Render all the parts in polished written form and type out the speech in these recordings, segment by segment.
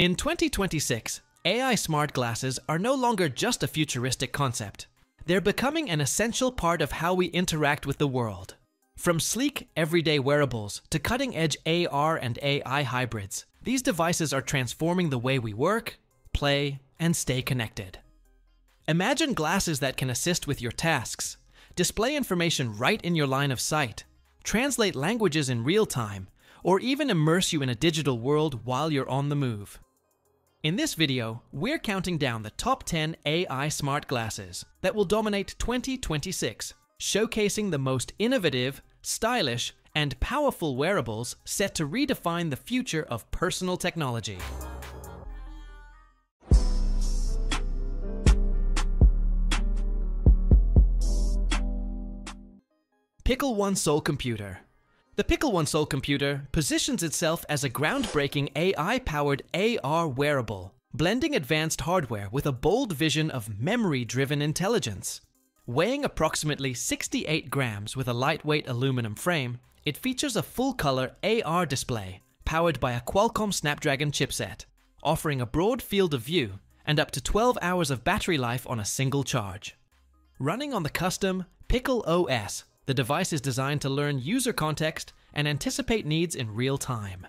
In 2026, AI smart glasses are no longer just a futuristic concept. They're becoming an essential part of how we interact with the world. From sleek, everyday wearables to cutting-edge AR and AI hybrids, these devices are transforming the way we work, play, and stay connected. Imagine glasses that can assist with your tasks, display information right in your line of sight, translate languages in real time, or even immerse you in a digital world while you're on the move. In this video, we're counting down the top 10 AI smart glasses that will dominate 2026, showcasing the most innovative, stylish, and powerful wearables set to redefine the future of personal technology. Pickel One Soul Computer. The Pickel One Soul Computer positions itself as a groundbreaking AI-powered AR wearable, blending advanced hardware with a bold vision of memory-driven intelligence. Weighing approximately 68 grams with a lightweight aluminum frame, it features a full-color AR display powered by a Qualcomm Snapdragon chipset, offering a broad field of view and up to 12 hours of battery life on a single charge. Running on the custom Pickel OS, the device is designed to learn user context and anticipate needs in real time.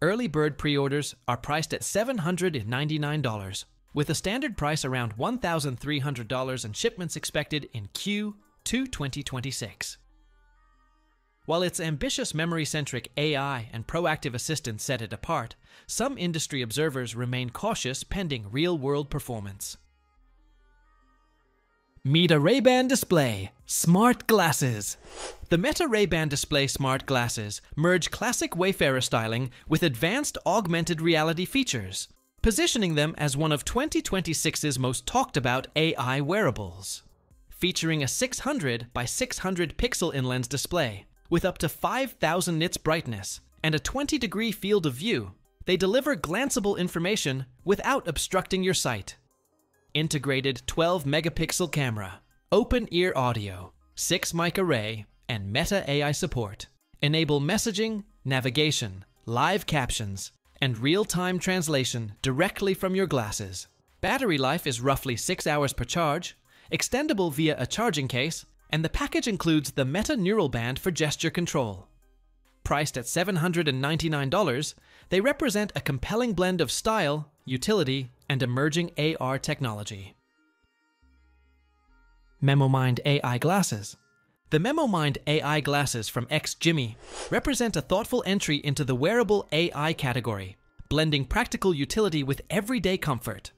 Early bird pre-orders are priced at $799, with a standard price around $1,300 and shipments expected in Q2 2026. While its ambitious memory-centric AI and proactive assistance set it apart, some industry observers remain cautious pending real-world performance. Meta Ray-Ban Display Smart Glasses. The Meta Ray-Ban Display Smart Glasses merge classic Wayfarer styling with advanced augmented reality features, positioning them as one of 2026's most talked about AI wearables. Featuring a 600 by 600 pixel in-lens display with up to 5,000 nits brightness and a 20-degree field of view, they deliver glanceable information without obstructing your sight. Integrated 12-megapixel camera, open-ear audio, 6-mic array, and Meta AI support enable messaging, navigation, live captions, and real-time translation directly from your glasses. Battery life is roughly 6 hours per charge, extendable via a charging case, and the package includes the Meta Neural Band for gesture control. Priced at $799, they represent a compelling blend of style, utility, and emerging AR technology. MemoMind AI Glasses. The MemoMind AI Glasses from X Jimmy represent a thoughtful entry into the wearable AI category, blending practical utility with everyday comfort.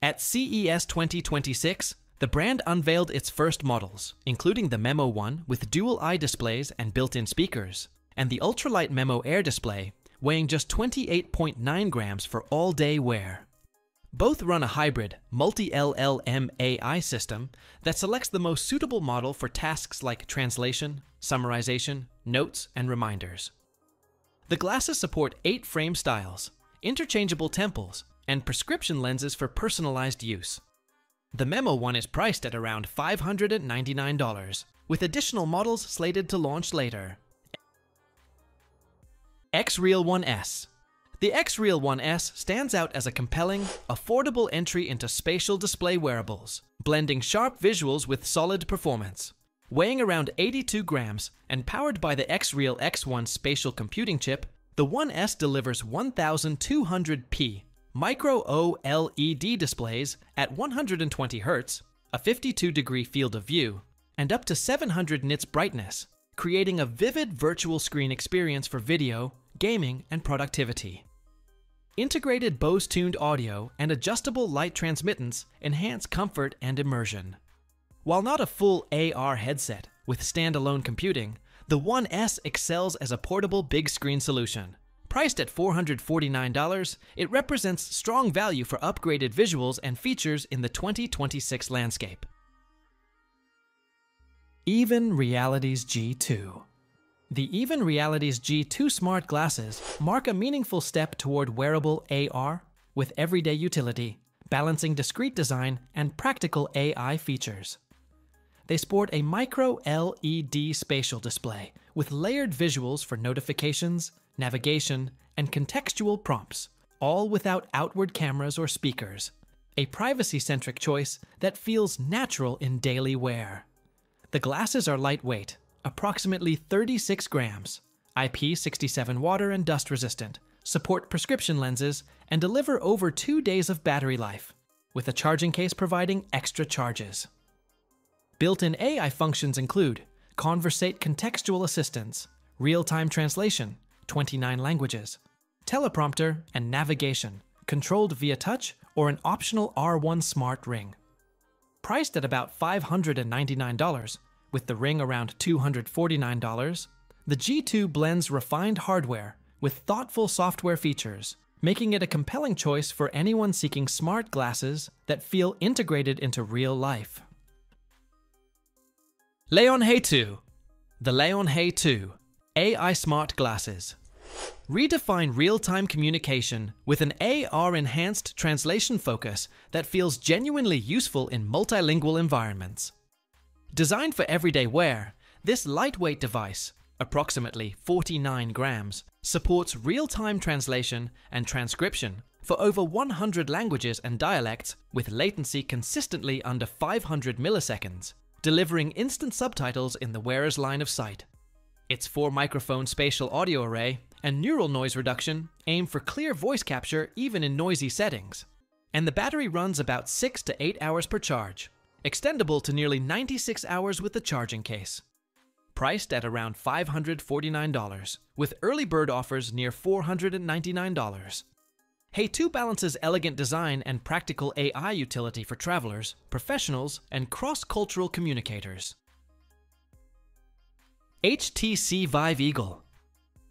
At CES 2026, the brand unveiled its first models, including the Memo One with dual-eye displays and built-in speakers, and the ultralight Memo Air Display, weighing just 28.9 grams for all-day wear. Both run a hybrid, multi-LLM AI system that selects the most suitable model for tasks like translation, summarization, notes, and reminders. The glasses support 8 frame styles, interchangeable temples, and prescription lenses for personalized use. The Memo One is priced at around $599, with additional models slated to launch later. XREAL One S. The XREAL One S stands out as a compelling, affordable entry into spatial display wearables, blending sharp visuals with solid performance. Weighing around 82 grams and powered by the Xreal X1 spatial computing chip, the One S delivers 1200p micro OLED displays at 120 Hz, a 52-degree field of view, and up to 700 nits brightness, creating a vivid virtual screen experience for video, gaming, and productivity. Integrated Bose-tuned audio and adjustable light transmittance enhance comfort and immersion. While not a full AR headset with standalone computing, the One S excels as a portable big-screen solution. Priced at $449, it represents strong value for upgraded visuals and features in the 2026 landscape. Even Realities G2. The Even Realities G2 smart glasses mark a meaningful step toward wearable AR with everyday utility, balancing discrete design and practical AI features. They sport a micro LED spatial display with layered visuals for notifications, navigation, and contextual prompts, all without outward cameras or speakers. A privacy-centric choice that feels natural in daily wear. The glasses are lightweight, approximately 36 grams, IP67 water and dust resistant, support prescription lenses, and deliver over 2 days of battery life, with a charging case providing extra charges. Built-in AI functions include Conversate contextual assistance, real-time translation, 29 languages, teleprompter, and navigation, controlled via touch or an optional R1 smart ring. Priced at about $599, with the ring around $249, the G2 blends refined hardware with thoughtful software features, making it a compelling choice for anyone seeking smart glasses that feel integrated into real life. Leion Hey2. The Leion Hey2 AI Smart Glasses. Redefine real-time communication with an AR-enhanced translation focus that feels genuinely useful in multilingual environments. Designed for everyday wear, this lightweight device, approximately 49 grams, supports real-time translation and transcription for over 100 languages and dialects with latency consistently under 500 milliseconds, delivering instant subtitles in the wearer's line of sight. Its 4-microphone spatial audio array and neural noise reduction aim for clear voice capture even in noisy settings. And the battery runs about 6 to 8 hours per charge, extendable to nearly 96 hours with the charging case. Priced at around $549, with early bird offers near $499. Hey2 balances elegant design and practical AI utility for travelers, professionals, and cross-cultural communicators. HTC Vive Eagle.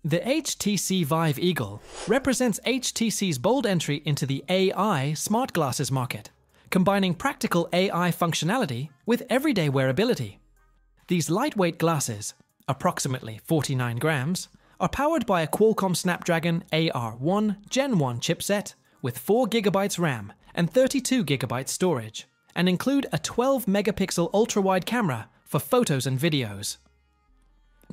The HTC Vive Eagle represents HTC's bold entry into the AI smart glasses market, combining practical AI functionality with everyday wearability. These lightweight glasses, approximately 49 grams, are powered by a Qualcomm Snapdragon AR1 Gen 1 chipset with 4 GB RAM and 32 GB storage, and include a 12-megapixel ultra-wide camera for photos and videos.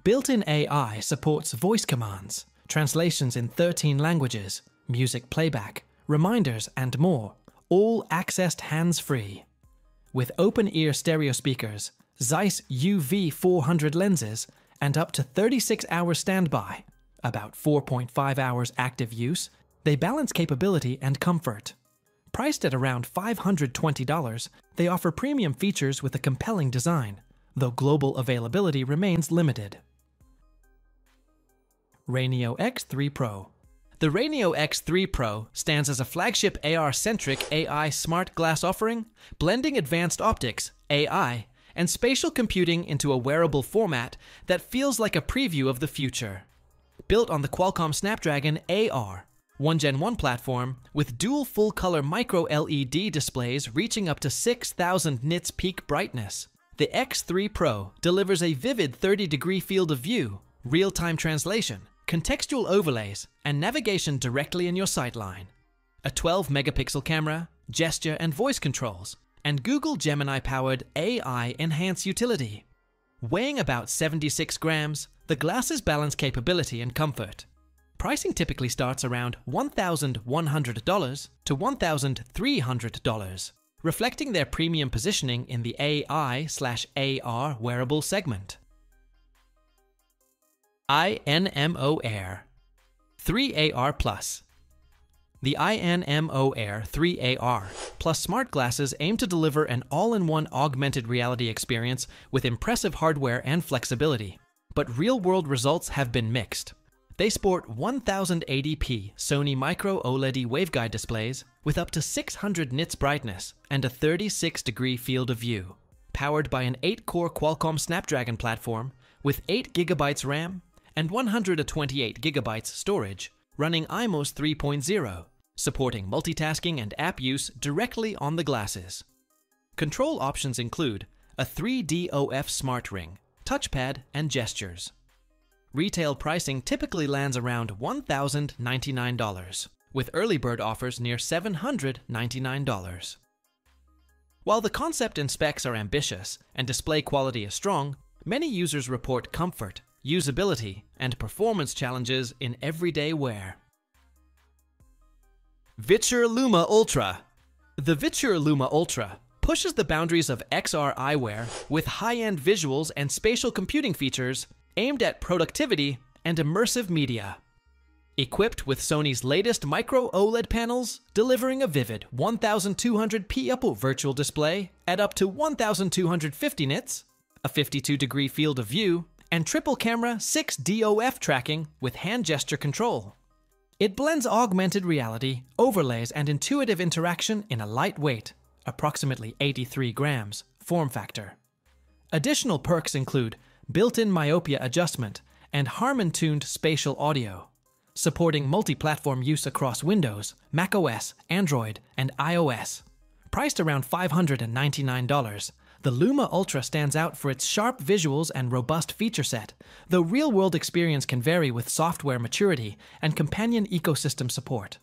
Built-in AI supports voice commands, translations in 13 languages, music playback, reminders, and more, all accessed hands-free. With open-ear stereo speakers, Zeiss UV400 lenses, and up to 36 hours standby, about 4.5 hours active use, they balance capability and comfort. Priced at around $520, they offer premium features with a compelling design, though global availability remains limited. RayNeo X3 Pro. The RayNeo X3 Pro stands as a flagship AR-centric AI smart glass offering, blending advanced optics, AI, and spatial computing into a wearable format that feels like a preview of the future. Built on the Qualcomm Snapdragon AR1 Gen 1 platform with dual full-color micro-LED displays reaching up to 6,000 nits peak brightness, the X3 Pro delivers a vivid 30-degree field of view, real-time translation, contextual overlays, and navigation directly in your sightline. A 12-megapixel camera, gesture and voice controls, and Google Gemini-powered AI Enhance utility. Weighing about 76 grams, the glasses balance capability and comfort. Pricing typically starts around $1,100 to $1,300, reflecting their premium positioning in the AI/AR wearable segment. INMO Air 3AR Plus. The INMO Air 3AR Plus smart glasses aim to deliver an all-in-one augmented reality experience with impressive hardware and flexibility, but real-world results have been mixed. They sport 1080p Sony Micro OLED waveguide displays with up to 600 nits brightness and a 36-degree field of view, powered by an 8-core Qualcomm Snapdragon platform with 8 GB RAM and 128 GB storage, running iMOS 3.0. supporting multitasking and app use directly on the glasses. Control options include a 3DOF smart ring, touchpad, and gestures. Retail pricing typically lands around $1,099, with early bird offers near $799. While the concept and specs are ambitious and display quality is strong, many users report comfort, usability, and performance challenges in everyday wear. Viture Luma Ultra. The Viture Luma Ultra pushes the boundaries of XR eyewear with high-end visuals and spatial computing features aimed at productivity and immersive media. Equipped with Sony's latest micro OLED panels, delivering a vivid 1200p upper virtual display at up to 1250 nits, a 52-degree field of view, and triple camera 6DOF tracking with hand gesture control. It blends augmented reality, overlays, and intuitive interaction in a lightweight, approximately 83 grams, form factor. Additional perks include built-in myopia adjustment and Harman-tuned spatial audio, supporting multi-platform use across Windows, macOS, Android, and iOS. Priced around $599, the Luma Ultra stands out for its sharp visuals and robust feature set, though real-world experience can vary with software maturity and companion ecosystem support.